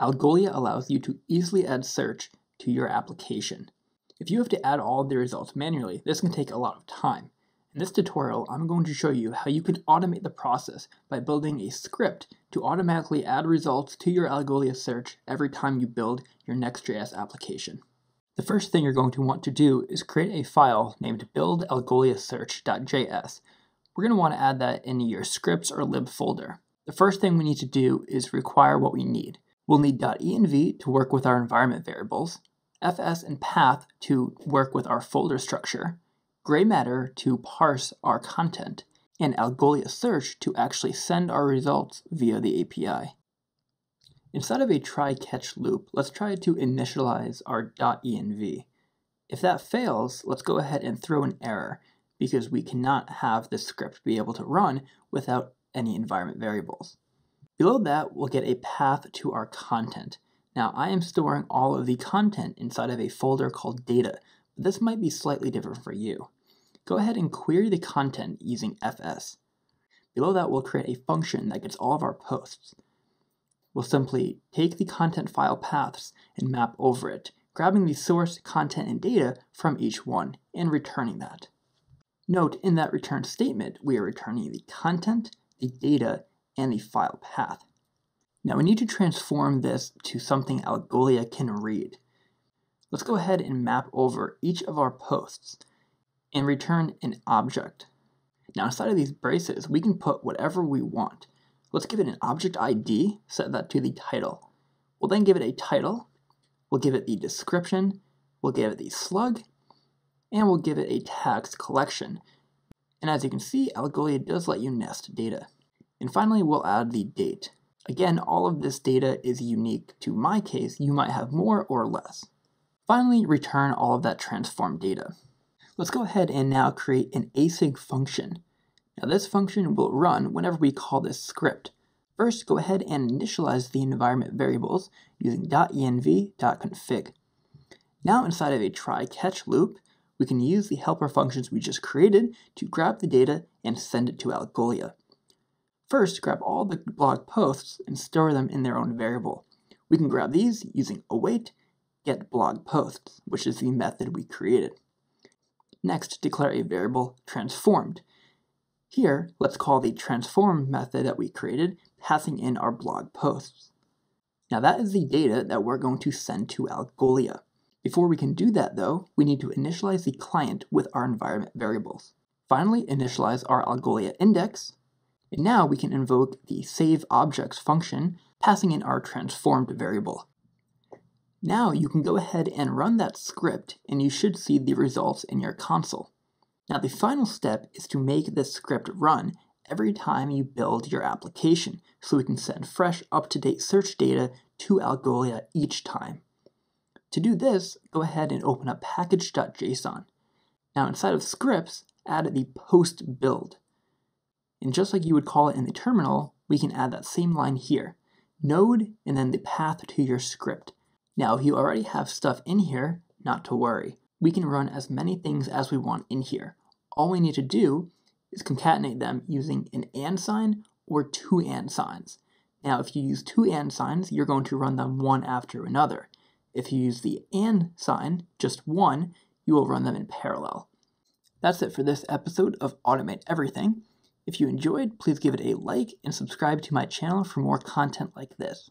Algolia allows you to easily add search to your application. If you have to add all of the results manually, this can take a lot of time. In this tutorial, I'm going to show you how you can automate the process by building a script to automatically add results to your Algolia search every time you build your Next.js application. The first thing you're going to want to do is create a file named buildAlgoliaSearch.js. We're going to want to add that into your scripts or lib folder. The first thing we need to do is require what we need. We'll need .env to work with our environment variables, fs and path to work with our folder structure, gray matter to parse our content, and Algolia search to actually send our results via the API. Inside of a try-catch loop, let's try to initialize our .env. If that fails, let's go ahead and throw an error because we cannot have this script be able to run without any environment variables. Below that, we'll get a path to our content. Now, I am storing all of the content inside of a folder called data. This might be slightly different for you. Go ahead and query the content using fs. Below that, we'll create a function that gets all of our posts. We'll simply take the content file paths and map over it, grabbing the source, content, and data from each one and returning that. Note, in that return statement, we are returning the content, the data, and the file path. Now we need to transform this to something Algolia can read. Let's go ahead and map over each of our posts and return an object. Now inside of these braces, we can put whatever we want. Let's give it an object ID, set that to the title. We'll then give it a title, we'll give it the description, we'll give it the slug, and we'll give it a tags collection. And as you can see, Algolia does let you nest data. And finally, we'll add the date. Again, all of this data is unique to my case. You might have more or less. Finally, return all of that transformed data. Let's go ahead and now create an async function. Now this function will run whenever we call this script. First, go ahead and initialize the environment variables using .env.config. Now inside of a try-catch loop, we can use the helper functions we just created to grab the data and send it to Algolia. First, grab all the blog posts and store them in their own variable. We can grab these using await getBlogPosts, which is the method we created. Next, declare a variable transformed. Here, let's call the transform method that we created, passing in our blog posts. Now that is the data that we're going to send to Algolia. Before we can do that though, we need to initialize the client with our environment variables. Finally, initialize our Algolia index. And now we can invoke the saveObjects function, passing in our transformed variable. Now you can go ahead and run that script, and you should see the results in your console. Now the final step is to make this script run every time you build your application, so we can send fresh, up-to-date search data to Algolia each time. To do this, go ahead and open up package.json. Now inside of scripts, add the post build. And just like you would call it in the terminal, we can add that same line here, node, and then the path to your script. Now, if you already have stuff in here, not to worry. We can run as many things as we want in here. All we need to do is concatenate them using an and sign or two and signs. Now, if you use two and signs, you're going to run them one after another. If you use the and sign, just one, you will run them in parallel. That's it for this episode of Automate Everything. If you enjoyed, please give it a like and subscribe to my channel for more content like this.